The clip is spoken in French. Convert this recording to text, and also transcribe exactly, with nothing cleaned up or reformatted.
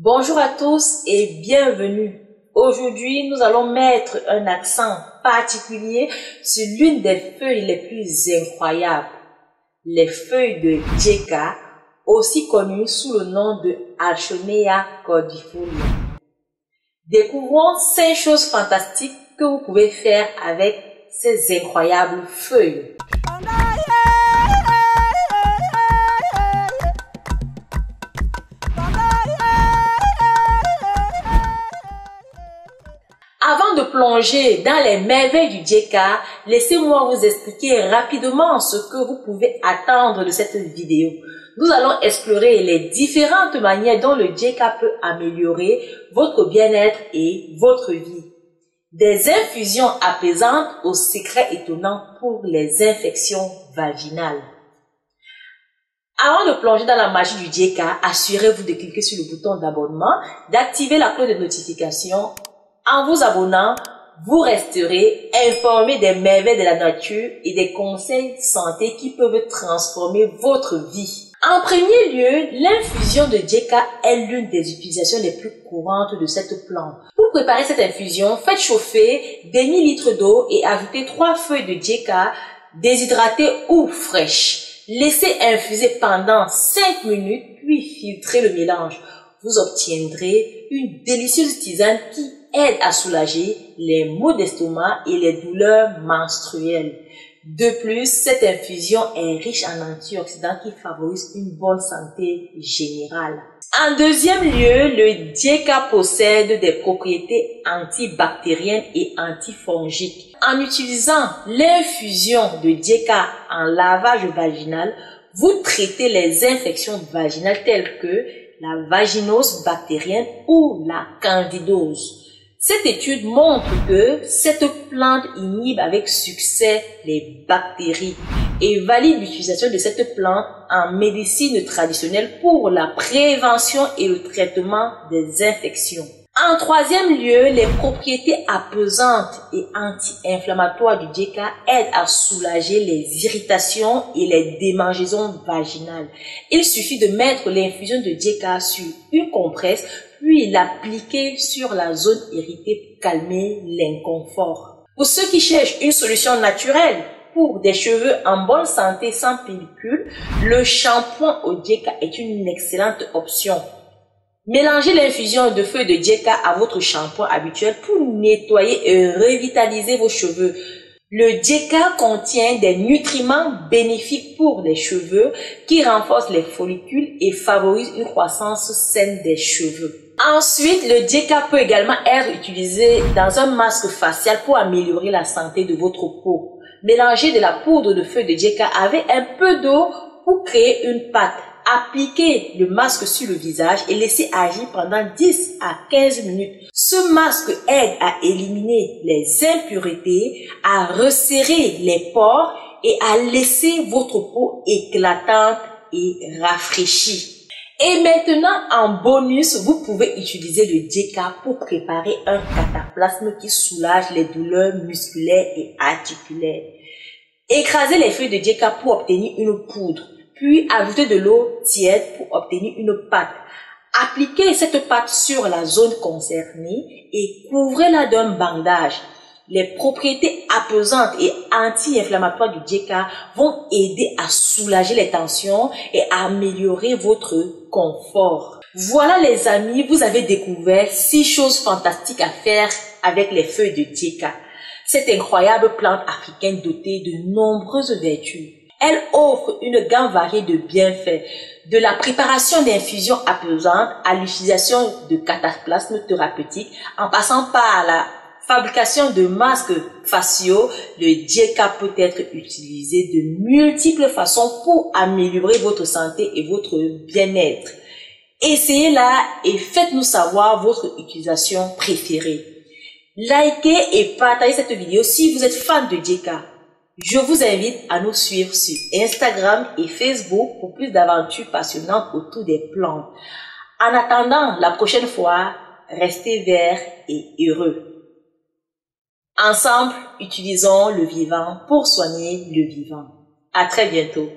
Bonjour à tous et bienvenue. Aujourd'hui, nous allons mettre un accent particulier sur l'une des feuilles les plus incroyables, les feuilles de Djeka, aussi connues sous le nom de Alchornea cordifolia. Découvrons cinq choses fantastiques que vous pouvez faire avec ces incroyables feuilles. Avant de plonger dans les merveilles du Djeka, laissez-moi vous expliquer rapidement ce que vous pouvez attendre de cette vidéo. Nous allons explorer les différentes manières dont le Djeka peut améliorer votre bien-être et votre vie. Des infusions apaisantes aux secrets étonnants pour les infections vaginales. Avant de plonger dans la magie du Djeka, assurez-vous de cliquer sur le bouton d'abonnement, d'activer la cloche de notification. En vous abonnant, vous resterez informé des merveilles de la nature et des conseils santé qui peuvent transformer votre vie. En premier lieu, l'infusion de Djeka est l'une des utilisations les plus courantes de cette plante. Pour préparer cette infusion, faites chauffer des millilitres d'eau et ajoutez trois feuilles de Djeka déshydratées ou fraîches. Laissez infuser pendant cinq minutes puis filtrez le mélange. Vous obtiendrez une délicieuse tisane qui aide à soulager les maux d'estomac et les douleurs menstruelles. De plus, cette infusion est riche en antioxydants qui favorisent une bonne santé générale. En deuxième lieu, le Djeka possède des propriétés antibactériennes et antifongiques. En utilisant l'infusion de Djeka en lavage vaginal, vous traitez les infections vaginales telles que la vaginose bactérienne ou la candidose. Cette étude montre que cette plante inhibe avec succès les bactéries et valide l'utilisation de cette plante en médecine traditionnelle pour la prévention et le traitement des infections. En troisième lieu, les propriétés apaisantes et anti-inflammatoires du Djeka aident à soulager les irritations et les démangeaisons vaginales. Il suffit de mettre l'infusion de Djeka sur une compresse puis l'appliquer sur la zone irritée pour calmer l'inconfort. Pour ceux qui cherchent une solution naturelle pour des cheveux en bonne santé sans pellicule, le shampoing au Djeka est une excellente option. Mélangez l'infusion de feuilles de Djeka à votre shampoing habituel pour nettoyer et revitaliser vos cheveux. Le Djeka contient des nutriments bénéfiques pour les cheveux qui renforcent les follicules et favorisent une croissance saine des cheveux. Ensuite, le Djeka peut également être utilisé dans un masque facial pour améliorer la santé de votre peau. Mélangez de la poudre de feuilles de Djeka avec un peu d'eau pour créer une pâte. Appliquez le masque sur le visage et laissez agir pendant dix à quinze minutes. Ce masque aide à éliminer les impuretés, à resserrer les pores et à laisser votre peau éclatante et rafraîchie. Et maintenant, en bonus, vous pouvez utiliser le Djeka pour préparer un cataplasme qui soulage les douleurs musculaires et articulaires. Écrasez les feuilles de Djeka pour obtenir une poudre. Puis ajoutez de l'eau tiède pour obtenir une pâte. Appliquez cette pâte sur la zone concernée et couvrez-la d'un bandage. Les propriétés apaisantes et anti-inflammatoires du Djeka vont aider à soulager les tensions et à améliorer votre confort. Voilà les amis, vous avez découvert six choses fantastiques à faire avec les feuilles de Djeka. Cette incroyable plante africaine dotée de nombreuses vertus. Elle offre une gamme variée de bienfaits, de la préparation d'infusions apaisantes à l'utilisation de cataplasmes thérapeutiques, en passant par la fabrication de masques faciaux. Le Djeka peut être utilisé de multiples façons pour améliorer votre santé et votre bien-être. Essayez-la et faites-nous savoir votre utilisation préférée. Likez et partagez cette vidéo si vous êtes fan de Djeka. Je vous invite à nous suivre sur Instagram et Facebook pour plus d'aventures passionnantes autour des plantes. En attendant la prochaine fois, restez verts et heureux. Ensemble, utilisons le vivant pour soigner le vivant. À très bientôt.